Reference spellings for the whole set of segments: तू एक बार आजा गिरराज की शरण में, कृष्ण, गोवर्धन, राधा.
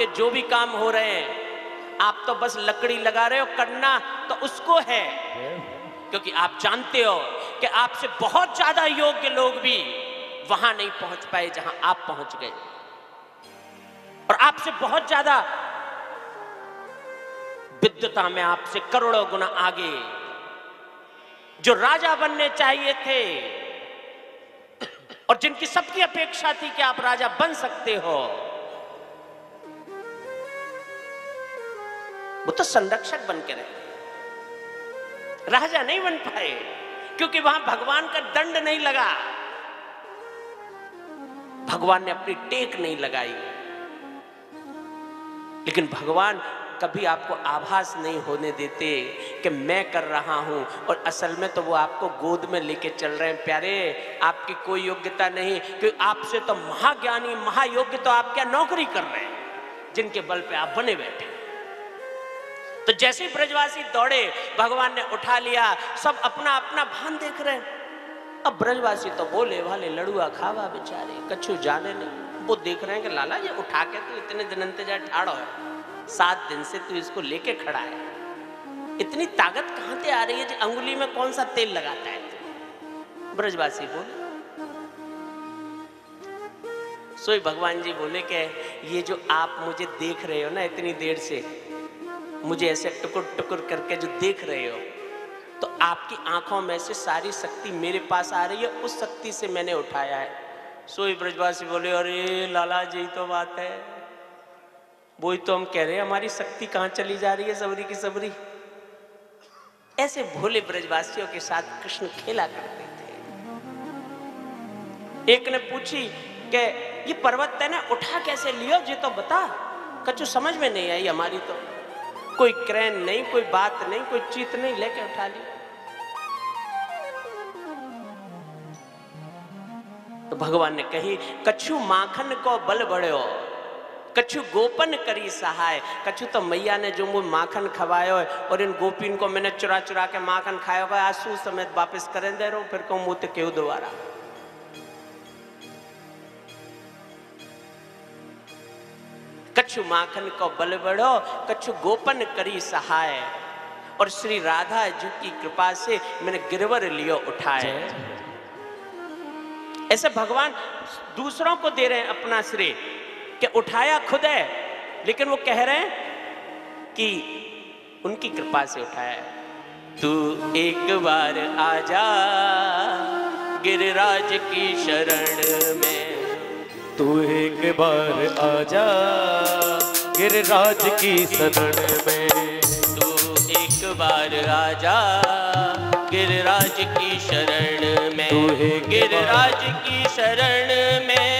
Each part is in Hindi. आपके जो भी काम हो रहे हैं, आप तो बस लकड़ी लगा रहे हो, करना तो उसको है, क्योंकि आप जानते हो कि आपसे बहुत ज्यादा योग्य लोग भी वहां नहीं पहुंच पाए जहां आप पहुंच गए, और आपसे बहुत ज्यादा विद्वता में आपसे करोड़ों गुना आगे जो राजा बनने चाहिए थे और जिनकी सबकी अपेक्षा थी कि आप राजा बन सकते हो, वो तो संरक्षक बनकर रहे, राजा नहीं बन पाए, क्योंकि वहां भगवान का दंड नहीं लगा, भगवान ने अपनी टेक नहीं लगाई। लेकिन भगवान कभी आपको आभास नहीं होने देते कि मैं कर रहा हूं, और असल में तो वो आपको गोद में लेके चल रहे हैं। प्यारे, आपकी कोई योग्यता नहीं, क्योंकि आपसे तो महाज्ञानी महायोग्य तो आप क्या नौकरी कर रहे हैं जिनके बल पे आप बने बैठे। तो जैसे ही ब्रजवासी दौड़े, भगवान ने उठा लिया, सब अपना अपना भान देख रहे हैं। अब ब्रजवासी तो बोले भाले लड़ुआ खावा बेचारे, कछु जाने नहीं। वो देख रहे हैं कि लाला ये उठा के तो इतने दिन इंतजार ठाड़ो है, 7 दिन से तू इसको लेके खड़ा है, इतनी ताकत कहां से आ रही है, जो अंगुली में कौन सा तेल लगाता है। ब्रजवासी बोले, सोई भगवान जी बोले कि ये जो आप मुझे देख रहे हो ना, इतनी देर से मुझे ऐसे टुकुर टुकुर करके जो देख रहे हो, तो आपकी आंखों में से सारी शक्ति मेरे पास आ रही है, उस शक्ति से मैंने उठाया है। सोई ब्रजवासी बोले, अरे लाला जी तो बात है, वही तो हम कह रहे हैं, हमारी शक्ति कहां चली जा रही है, सबरी की सबरी। ऐसे भोले ब्रजवासियों के साथ कृष्ण खेला करते थे। एक ने पूछी कि ये पर्वत तैने उठा कैसे लियो, ये तो बता, कछु समझ में नहीं आई हमारी तो, कोई क्रेन नहीं, कोई बात नहीं, कोई चीत नहीं, लेके उठा ली। तो भगवान ने कही, कछु माखन को बल बढ़ो, कछु गोपन करी सहाय, कछु तो मैया ने जो मुझे माखन खवायो है, और इन गोपीन को मैंने चुरा चुरा के माखन खाया हुआ, आंसू समेत वापस करें दे रहा हूं, फिर कहूं मुझे क्यों दोबारा। कछु माखन को बल बढ़ो, कछु गोपन करी सहाय, और श्री राधा जी की कृपा से मैंने गिरवर लियो उठाए। ऐसे भगवान दूसरों को दे रहे हैं अपना श्रेय, कि उठाया खुद है, लेकिन वो कह रहे हैं कि उनकी कृपा से उठाया है। तू एक बार आजा गिरराज की शरण में, तू एक बार आजा गिरराज की शरण में, तू एक बार आजा गिरराज की शरण में, गिरराज की शरण में,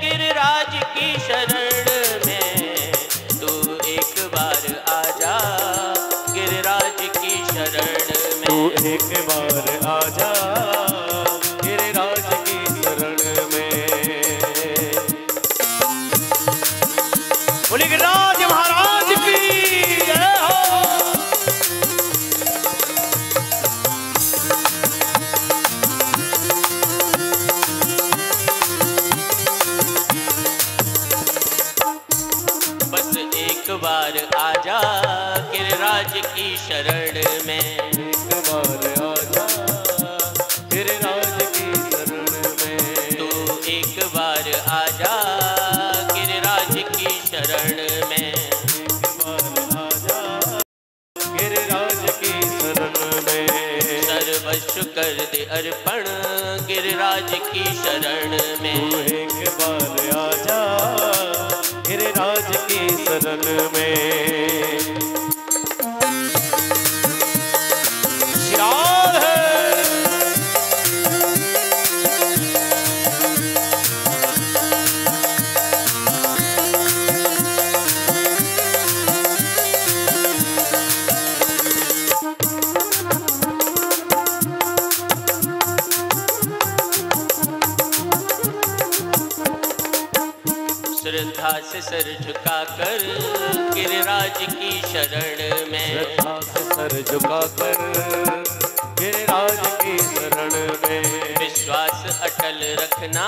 गिरराज की शरण में, तू एक बार आजा गिरराज की शरण में, तू एक बार आजा गिरराज की शरण में। बोले गिरराज महाराज की जय हो। बार आजा गिरराज की शरण में, एक बार आजा गिरराज की शरण में, तू एक बार आजा गिरराज की शरण में, एक बार आजा गिरराज की शरण में, सर्वस्व कर दे अर्पण गिरराज की शरण में, तू एक बार आजा गिरराज की शरण में। श्रद्धा से सर झुका कर गिरराज की शरण में, श्रद्धा से सर झुका कर गिरराज की शरण में, विश्वास अटल रखना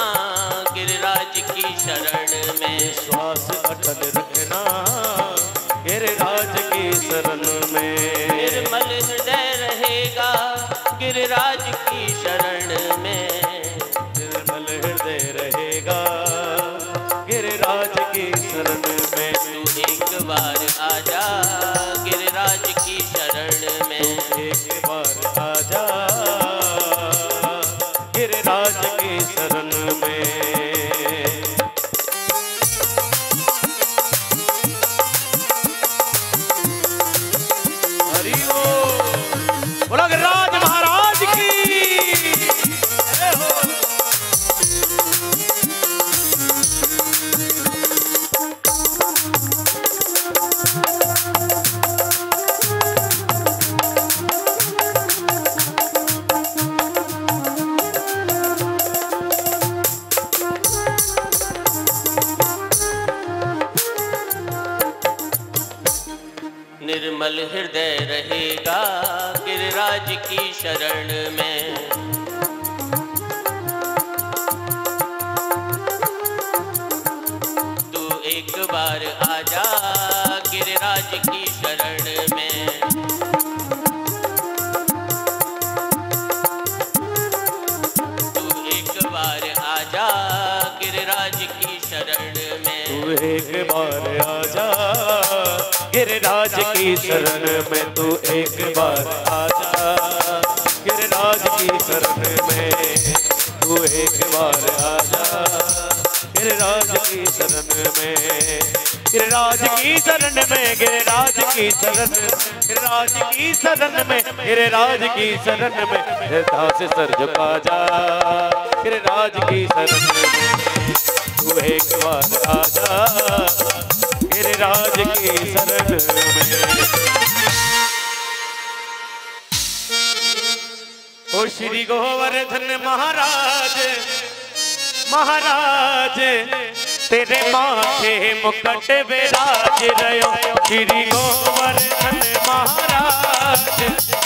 गिरराज की शरण में, विश्वास अटल रखना गिरराज की शरण में। निर्मल हृदय रहेगा गिरराज की शरण में। निर्मल हृदय रहेगा गिरराज की शरण में। तू एक बार आजा गिरराज की शरण में। एक बार आजा गिरराज की शरण में। निर्मल हृदय रहेगा गिरराज की शरण में। तू एक बार आजा गिरराज की शरण में। तू एक बार आजा गिरराज की शरण में। तू एक बार आजा गिरराज की शरण में। तू एक बार आजा गिरराज की शरण में। तू एक बार आजा गिरराज की शरण में। गिरराज की शरण में गिरराज की शरण। गिरराज की शरण में गिरराज की शरण में। हृदय से सर झुका जा गिरराज की शरण में। तू एक बार आजा गिरराज की शरण में। ओ श्री गोवर्धन महाराज महाराज तेरे माथे मुकुट विराज रहो। श्री गोवर्धन महाराज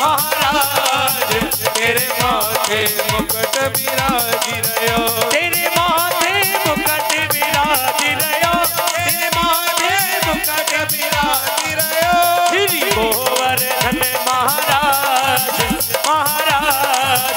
महाराज तेरे माथे मुकुट विराज रहो। तेरे माथे मुकुट विराज रहो। श्री गोवर्धन महाराज महाराज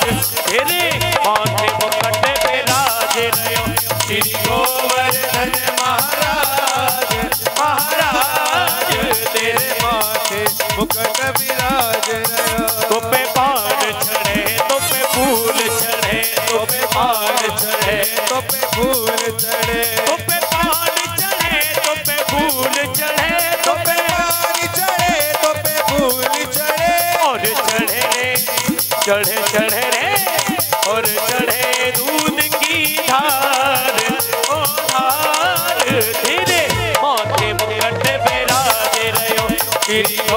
तेरे माथे मुकुट विराज रहो। श्री गोवर्धन महाराज महाराज तेरे माथे मुकुट विराज रहो। तुम्हें पान चढ़े तुम्हें फूल चढ़े। तुम्हें पान चढ़े तुम्हें फूल चढ़े। तुम्हें पान चढ़े तुम्हें फूल चढ़े। चढ़े चढ़े रे और चढ़े दूध की धार। ओ धार तेरे माथे मुकुट विराज रहो।